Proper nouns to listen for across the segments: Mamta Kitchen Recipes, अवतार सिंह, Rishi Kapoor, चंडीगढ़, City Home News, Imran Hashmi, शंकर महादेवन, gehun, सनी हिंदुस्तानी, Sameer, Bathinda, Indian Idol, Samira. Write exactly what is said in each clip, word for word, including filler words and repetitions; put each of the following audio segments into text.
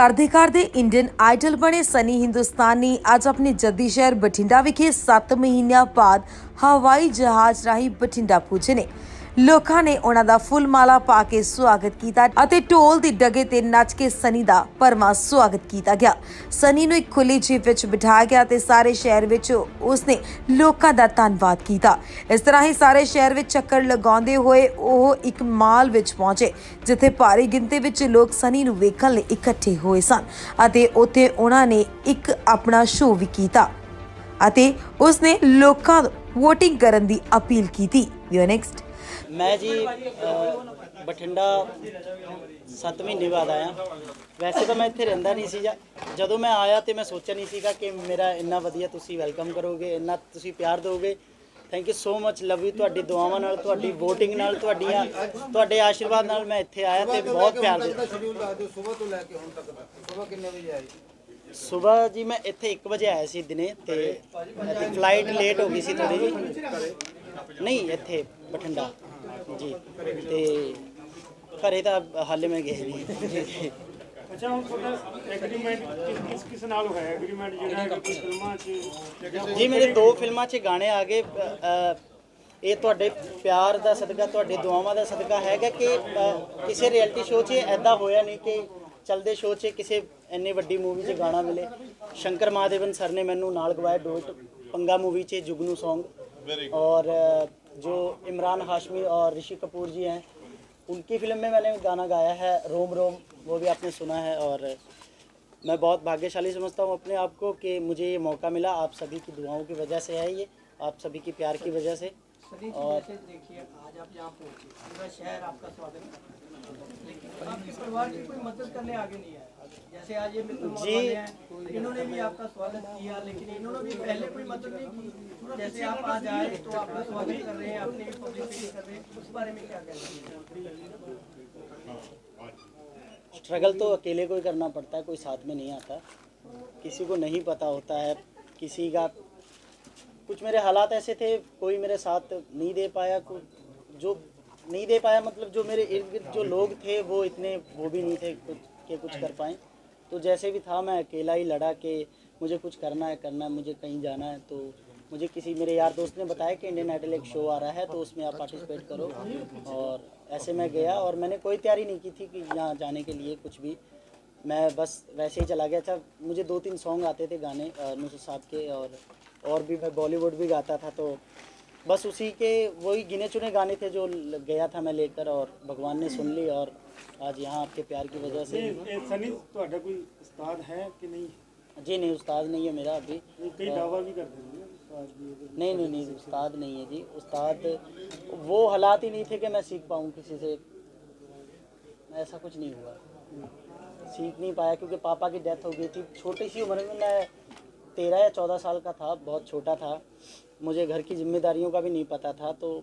करते करते Indian idol बने सनी हिंदुस्तान ने अज अपने जद्दी शहर बठिंडा विखे सत्त महीनों बाद हवाई जहाज राही बठिंडा पुजे ने। लोगों ने उन्हां दा फुल माला पा के स्वागत किया अते ढोल दी डगे ते नच के सनी दा परमा स्वागत किया गया। सनी नूं इक खुली जीप विच बिठाया गया ते सारे शहर विच उसने लोगों दा धन्नवाद किया। इस तरह ही सारे शहर विच चक्कर लगाउंदे होए ओह इक माल विच पहुंचे जिथे भारी गिणती विच लोग सनी नूं वेखण लई इकट्ठे होए सन अते उत्थे उन्हां ने इक अपना शो भी किया अते उसने लोगों नूं वोटिंग करन दी अपील कीती। यूर नैक्सट मैं जी बठिंडा सत्त महीने बाद आया। वैसे तो मैं इत्थे रहिंदा नहीं सी, जदों मैं आया तो मैं सोचा नहीं सीगा कि मेरा इन्ना वधिया तुसी वेलकम करोगे, इन्ना तुसी प्यार दोगे। Thank you so much, love you. तुहाडी दुआवां नाल, तुहाडी वोटिंग नाल, तुहाडीयां तुहाडे आशीर्वाद नाल मैं इत्थे आया ते बहुत प्यार दित्ता। सुबह तो लैके हुण तक दा सुबह किन्ने वजे आए? सुबह जी मैं इत्थे एक बजे आया सी दिने ते फ्लाइट लेट हो गई सी थोड़ी जी, नहीं इत्थे बठिंडा जी ते घरे तो हाले मैं गए नहीं। अच्छा एग्रीमेंट किस किस नाल होया? एग्रीमेंट जिहड़ा फिल्मां च जी मेरे दो फिल्मां च गाने आ गए। ये तुहाडे प्यार दा सदका, तुहाडे दुआवां दा सदका है कि किसी रियलिटी शो च ऐदा होया नहीं कि चलते शो च किसी इन्नी वड्डी मूवी च गाना मिले। शंकर महादेवन सर ने मैनू नाल गवाया डोट पंगा मूवी च जुगनू सॉन्ग, और जो इमरान हाशमी और ऋषि कपूर जी हैं उनकी फिल्म में मैंने गाना गाया है रोम रोम, वो भी आपने सुना है। और मैं बहुत भाग्यशाली समझता हूँ अपने आप को कि मुझे ये मौका मिला। आप सभी की दुआओं की वजह से है ये, आप सभी की प्यार की वजह से। और देखिए आज आप यहाँ पहुँचे, पूरा शहर आपका स्वागत करता है। आपके परिवार की कोई मदद करने आगे नहीं आया? जैसे आज ये जी इन्होंने भी आपका स्वागत किया, लेकिन इन्होंने भी पहले कोई मदद नहीं की। जैसे आप आज आए तो आपका स्वागत कर रहे हैं, आपने भी पब्लिसिटी कर रहे हैं, उस बारे में क्या कहेंगे? स्ट्रगल तो अकेले को ही करना पड़ता है, कोई साथ में नहीं आता, किसी को नहीं पता होता है किसी का। कुछ मेरे हालात ऐसे थे, कोई मेरे साथ नहीं दे पाया, कुछ जो नहीं दे पाया मतलब जो मेरे इर्द गिर्द जो लोग थे वो इतने वो भी नहीं थे कुछ के कुछ कर पाएँ। तो जैसे भी था मैं अकेला ही लड़ा कि मुझे कुछ करना है करना है मुझे कहीं जाना है। तो मुझे किसी मेरे यार दोस्त ने बताया कि इंडियन आइडल एक शो आ रहा है तो उसमें आप पार्टिसिपेट करो, और ऐसे मैं गया। और मैंने कोई तैयारी नहीं की थी कि यहाँ जाने के लिए कुछ भी, मैं बस वैसे ही चला गया था। मुझे दो तीन सॉन्ग आते थे गाने नुसर साहब के, और और भी मैं बॉलीवुड भी गाता था, तो बस उसी के वही गिने चुने गाने थे जो गया था मैं लेकर, और भगवान ने सुन ली। और आज यहाँ आपके प्यार की वजह से। सनी तुहाडा कोई उस्ताद है कि नहीं? जी नहीं, उस्ताद नहीं है मेरा अभी। कई दावा भी करते हैं नहीं नहीं नहीं उस्ताद नहीं है जी। उस्ताद वो हालात ही नहीं थे कि मैं सीख पाऊँ किसी से, ऐसा कुछ नहीं हुआ, सीख नहीं पाया क्योंकि पापा की डेथ हो गई थी। छोटी सी उम्र में मैं तेरह या चौदह साल का था, बहुत छोटा था, मुझे घर की जिम्मेदारियों का भी नहीं पता था। तो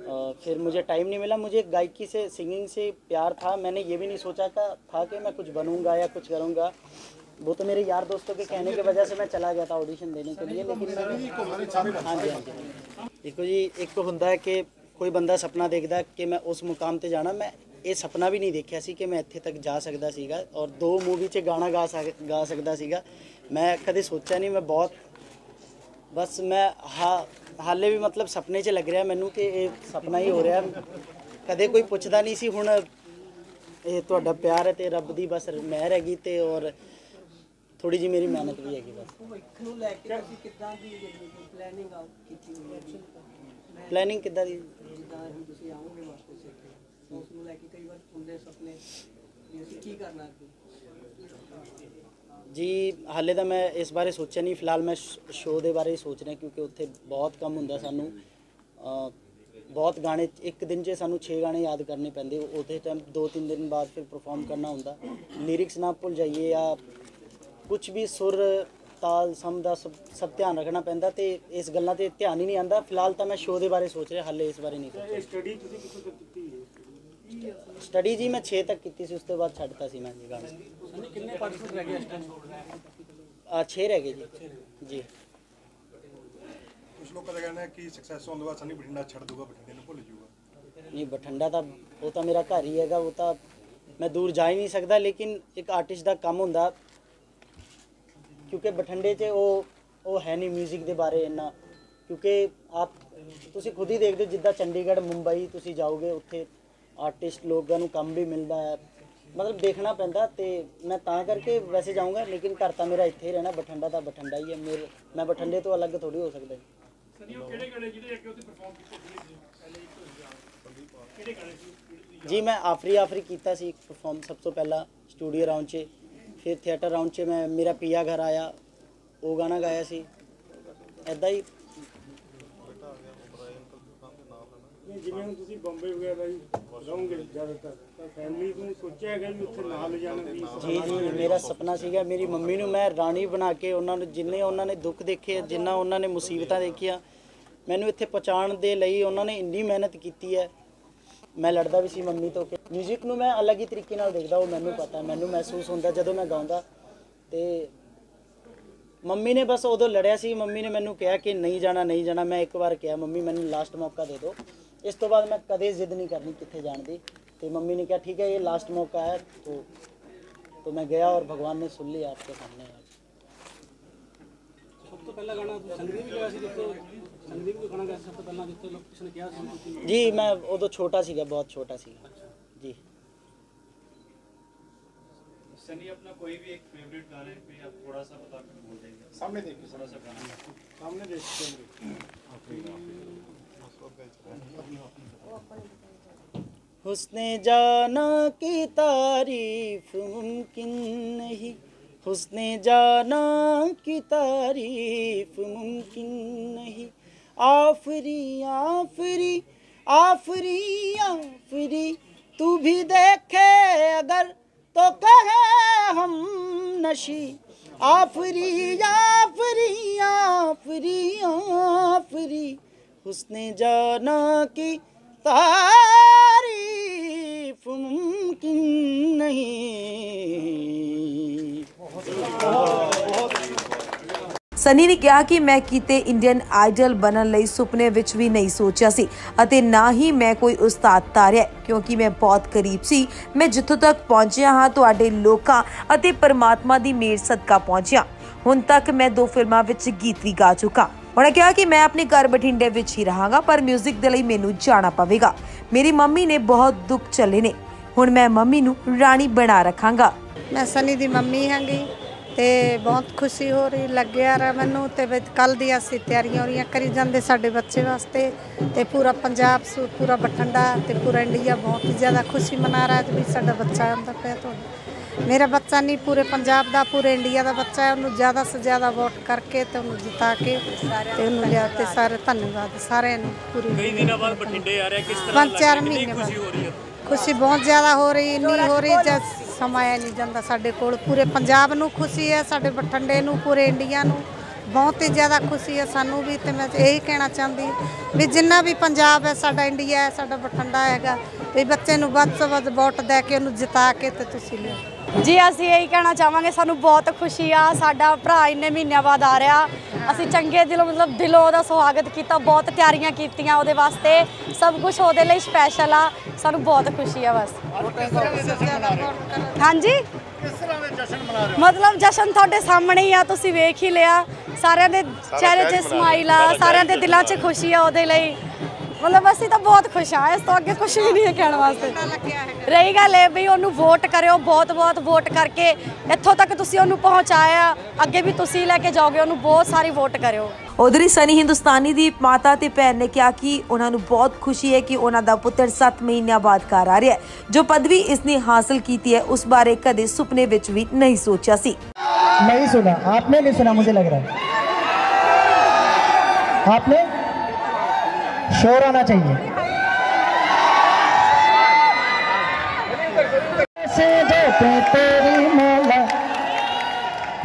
आ, फिर मुझे टाइम नहीं मिला। मुझे गायकी से सिंगिंग से प्यार था, मैंने ये भी नहीं सोचा का, था कि मैं कुछ बनूंगा या कुछ करूंगा। वो तो मेरे यार दोस्तों के कहने की वजह से मैं चला गया था ऑडिशन देने के लिए। लेकिन हाँ जी हाँ जी देखो जी, एक तो होंदा है कि कोई बंदा सपना देखता कि मैं उस मुकाम पर जाना, मैं ये सपना भी नहीं देखा सी कि मैं इत्थे तक जा सकता सीगा और दो मूवी च गाना गा सक गा सकता सीगा। मैं कदे सोचा नहीं, मैं बहुत बस मैं हा हाले भी मतलब सपने च लग रहा मैनू कि ये सपना ही हो रहा। कदे कोई पुछदा नहीं सी, हुण ये तुहाडा प्यार है ते रब दी बस मेहर हैगी ते और थोड़ी जी मेरी मेहनत भी हैगी बस। प्लानिंग किद्दां दी? जी हाले तो मैं इस बारे सोचा नहीं, फिलहाल मैं शो के बारे ही सोच रहा क्योंकि उत्थे बहुत कम होंदा सानू, बहुत गाने एक दिन च सानू छे गाने याद करने पैंदे, उस टाइम दो तीन दिन बाद फिर परफॉर्म करना होंदा। लिरिक्स ना भुल जाइए या कुछ भी सुर ताल सम दा सब सब ध्यान रखना पैंदा, तो इस गल्लां ते ध्यान ही नहीं आंदा। फिलहाल तो मैं शो के बारे सोच रहा, हाले इस बारे नहीं सोचा। स्टडी जी मैं छे तक की, उसके बाद छड़ता सी मैं जी गाना। छे रह गए जी जी। कुछ लोग का कहना है कि सक्सेस होने के बाद सनी बठिंडा छड़ दूगा, बठिंडे को भूल जाऊगा। नहीं बठिंडा तो वो तो मेरा घर ही है, वो तो मैं दूर जा ही नहीं सकता, लेकिन एक आर्टिस्ट का काम होंदा क्योंकि बठिंडे च वो, वो है नहीं म्यूजिक के बारे इन्ना, क्योंकि आप तुसी खुद ही देखते हो जिदा चंडीगढ़ मुंबई तुसी जाओगे उत्थे आर्टिस्ट लोगों को काम भी मिलता है, मतलब देखना पैंदा। तो मैं तां करके वैसे जाऊँगा, लेकिन घर तो मेरा इत्थे ही रहना, बठिंडा तो बठिंडा ही है, मेरे मैं बठिंडे तो अलग थोड़ी हो सकता है। जी मैं आफरी आफरी किया परफॉर्म सब तो पहला स्टूडियो राउंड से, फिर थिएटर राउंड से मैं मेरा पिया घर आया वो गाना गाया सी, ऐदा ही। जी जी मेरा सपना सीगा, मेरी मम्मी नूं मैं राणी बना के उन्होंने जिन्ने उन्होंने दुख देखे जिन्ना उन्होंने मुसीबत देखिया मैनू इत्थे पहुँचाउण दे लई उन्होंने इन्नी मेहनत की है। मैं लड़दा भी सी मम्मी तो म्यूजिक नूं मैं अलग ही तरीके नाल देखदा, वो मैनू पता है, मैनू महसूस होंदा जदों मैं गाउंदा। ते मम्मी ने बस उदों लड़िया सी, मम्मी ने मैनू कहा कि नहीं जाना नहीं जाना, मैं एक बार कहा मम्मी मैनू लास्ट मौका दे दो, इस तो बाद मैं कदे जिद नहीं करनी कित्थे जाण दी। तो मम्मी ने कहा ठीक है ये लास्ट मौका है, तो तो मैं गया और भगवान ने सुन लिया आपके सामने। जी मैं उदों छोटा सीगा, बहुत छोटा सीगा। जी सनी अपना कोई भी एक फेवरेट गाने पे आप थोड़ा सा बता कर बोल देंगे, सामने देखिए थोड़ा सा गाना सामने देखिए। हुस्ने जाना की तारीफ मुमकिन नहीं, हुस्ने जाना की तारीफ मुमकिन नहीं, आफरी आफरी आफरी आफरी तू भी देखे अगर तो कहे हम नशी, आफरी आफरी आफरी आफरी हुस्ने जाना की तारीफ मुमकिन नहीं। सनी ने कहा कि मैं किते इंडियन आइडल बनने लई सुपने विच भी नहीं सोचा सी अते ना ही मैं कोई उस्ताद तारिया, क्योंकि मैं बहुत करीब सी, मैं जिथों तक पहुंचिया हाँ तुहाडे लोकां अते परमात्मा दी मेहर सदका पहुंचिया। हुण तक मैं दो फिल्मां विच गीत भी गा चुका। उन्हें कहा कि मैं अपने घर बठिंडे विच ही रहांगा पर म्यूजिक दे लई मैनू जाना पवेगा, मेरी मम्मी ने बहुत दुख झल्ले ने, हुण मैं मम्मी नू राणी बना रखांगा। मैं सनी दी मम्मी हैगी ते बहुत खुशी हो रही लग्या रहा मैनू। तो कल दी असी तैयारियां हो रही करी जाते साढ़े बच्चे वास्ते, तो पूरा पंजाब पूरा बठिंडा तो पूरा इंडिया बहुत ही ज़्यादा खुशी मना रहा है भी साढ़ा बच्चा आंदा पे। तो मेरा बच्चा नहीं पूरे पंजाब का पूरे इंडिया का बच्चा है, उन्होंने ज़्यादा से ज़्यादा वोट करके तो उन्होंने जिता के लिया। तो सारे धन्यवाद सारे पूरी। पाँच चार महीने खुशी बहुत ज़्यादा हो रही, इन्नी हो रही जैसे समाया नहीं जाता साढ़े कोल। पूरे पंजाब नू खुशी है, साढ़े बठिंडे नू पूरे इंडिया नू बहुत ही ज़्यादा खुशी है सानू भी। तो मैं यही कहना चाहती भी जिन्ना भी पंजाब है साढ़ा इंडिया है साढ़ा बठिंडा हैगा भी बच्चे नू वध तो वध वोट दे के उन्हूं जिता के ते तुसीं लिओ। जी असीं यही कहना चाहवांगे सानू बहुत खुशी आ, साडा भरा इन्ने महीनों बाद आ रहा, असीं चंगे दिलों मतलब दिलों उहदा स्वागत कीता, बहुत तैयारियां कीतियां उहदे वास्ते, सब कुछ उहदे लई स्पैशल आ, सानू बहुत खुशी आ बस। हाँ जी मतलब जश्न तुहाडे सामने ही आ, तुसीं वेख ही लिया, सारे दे चेहरे च समाइल आ, सारे दे दिलों च खुशी आ उहदे लई, मतलब असी तो बहुत खुश हाँ, इस तो अगे कुछ भी नहीं है कहने वास्ते। रही गल है भी उन्होंने वोट करो, बहुत बहुत वोट करके इतों तक तुम पहुँचाया, अगे भी तुम लैके जाओगे, उन्होंने बहुत सारी वोट करो। उधर ही सनी हिंदुस्तानी की माता ते भैन ने कहा कि उन्होंने बहुत खुशी है कि उन्होंने पुत्र सत्त महीनों बाद घर आ रहा है, जो पदवी इसने हासिल की है उस बारे कदे सुपने विच भी नहीं सोचा सी। नहीं सुना आपने, नहीं सुना मुझे लग रहा है आपने, शोर आना चाहिए। से तेरी मौला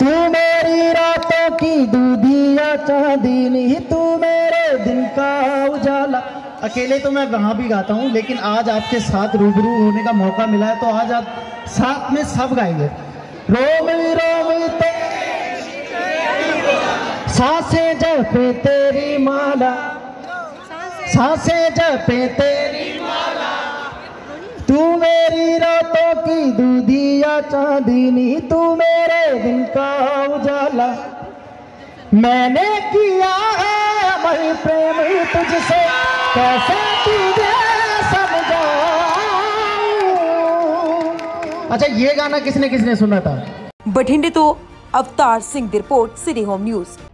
तू मेरी रातों की दूधिया चांदनी, तू मेरे दिन का उजाला। अकेले तो मैं वहाँ भी गाता हूँ, लेकिन आज आपके साथ रूबरू होने का मौका मिला है, तो आज आप साथ में सब गाएंगे। रोम रोम तो सांसें जपे तेरी माला, सांसें जपे तेरी माला, तू मेरी रातों की चांदनी तू मेरे दिन का उजाला, मैंने किया है अमल प्रेम तुझसे कैसे तुझे समझाऊं। अच्छा ये गाना किसने किसने सुना था? बठिंडे तो अवतार सिंह, report city home news.